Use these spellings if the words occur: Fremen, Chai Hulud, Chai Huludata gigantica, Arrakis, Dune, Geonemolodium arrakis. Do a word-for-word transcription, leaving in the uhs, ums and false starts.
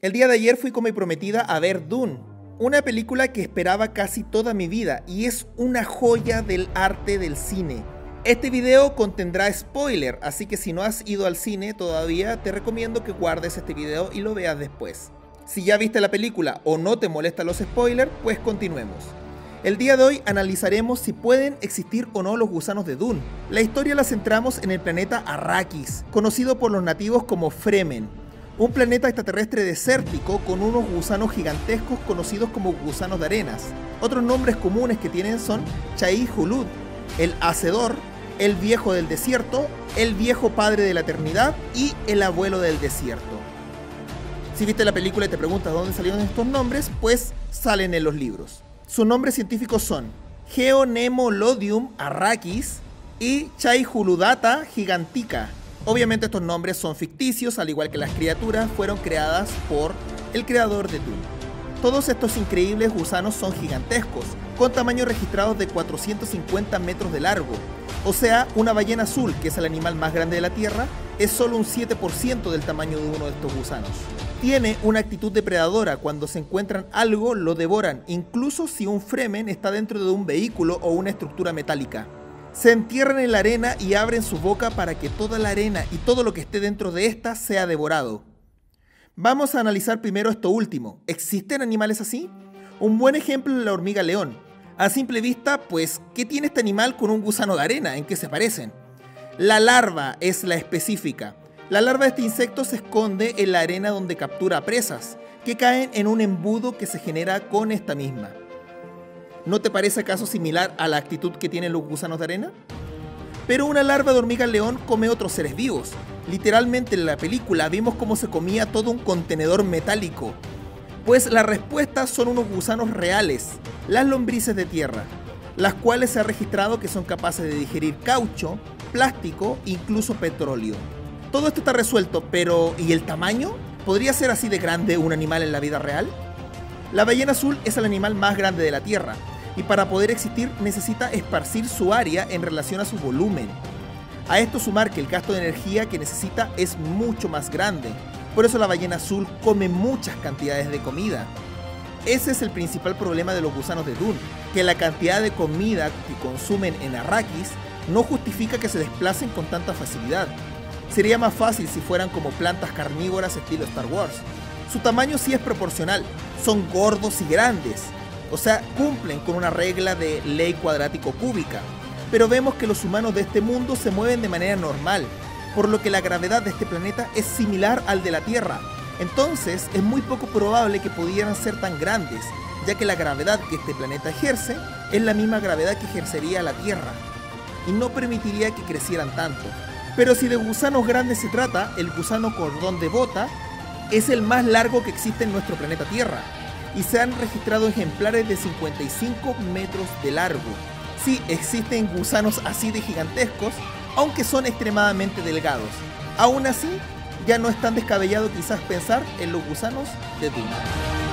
El día de ayer fui con mi prometida a ver Dune, una película que esperaba casi toda mi vida y es una joya del arte del cine. Este video contendrá spoiler, así que si no has ido al cine todavía te recomiendo que guardes este video y lo veas después. Si ya viste la película o no te molestan los spoilers, pues continuemos. El día de hoy analizaremos si pueden existir o no los gusanos de Dune. La historia la centramos en el planeta Arrakis, conocido por los nativos como Fremen. Un planeta extraterrestre desértico con unos gusanos gigantescos conocidos como gusanos de arenas. Otros nombres comunes que tienen son Chai Hulud, el hacedor, el viejo del desierto, el viejo padre de la eternidad y el abuelo del desierto. Si viste la película y te preguntas dónde salieron estos nombres, pues salen en los libros. Sus nombres científicos son Geonemolodium arrakis y Chai Huludata gigantica. Obviamente estos nombres son ficticios, al igual que las criaturas fueron creadas por el creador de Dune. Todos estos increíbles gusanos son gigantescos, con tamaños registrados de cuatrocientos cincuenta metros de largo. O sea, una ballena azul, que es el animal más grande de la Tierra, es solo un siete por ciento del tamaño de uno de estos gusanos. Tiene una actitud depredadora, cuando se encuentran algo lo devoran, incluso si un Fremen está dentro de un vehículo o una estructura metálica. Se entierran en la arena y abren su boca para que toda la arena y todo lo que esté dentro de esta sea devorado. Vamos a analizar primero esto último. ¿Existen animales así? Un buen ejemplo es la hormiga león. A simple vista, pues, ¿qué tiene este animal con un gusano de arena? ¿En qué se parecen? La larva es la específica. La larva de este insecto se esconde en la arena donde captura presas, que caen en un embudo que se genera con esta misma. ¿No te parece acaso similar a la actitud que tienen los gusanos de arena? Pero una larva de hormiga león come otros seres vivos. Literalmente en la película vimos cómo se comía todo un contenedor metálico. Pues la respuesta son unos gusanos reales, las lombrices de tierra, las cuales se ha registrado que son capaces de digerir caucho, plástico e incluso petróleo. Todo esto está resuelto, pero ¿y el tamaño? ¿Podría ser así de grande un animal en la vida real? La ballena azul es el animal más grande de la Tierra, y para poder existir necesita esparcir su área en relación a su volumen. A esto sumar que el gasto de energía que necesita es mucho más grande, por eso la ballena azul come muchas cantidades de comida. Ese es el principal problema de los gusanos de Dune, que la cantidad de comida que consumen en Arrakis no justifica que se desplacen con tanta facilidad. Sería más fácil si fueran como plantas carnívoras estilo Star Wars. Su tamaño sí es proporcional, son gordos y grandes. O sea, cumplen con una regla de ley cuadrático cúbica, pero vemos que los humanos de este mundo se mueven de manera normal, por lo que la gravedad de este planeta es similar al de la Tierra. Entonces es muy poco probable que pudieran ser tan grandes, ya que la gravedad que este planeta ejerce es la misma gravedad que ejercería la Tierra, y no permitiría que crecieran tanto. Pero si de gusanos grandes se trata, el gusano cordón de bota es el más largo que existe en nuestro planeta Tierra, y se han registrado ejemplares de cincuenta y cinco metros de largo. Sí, existen gusanos así de gigantescos, aunque son extremadamente delgados. Aún así, ya no es tan descabellado quizás pensar en los gusanos de Dune.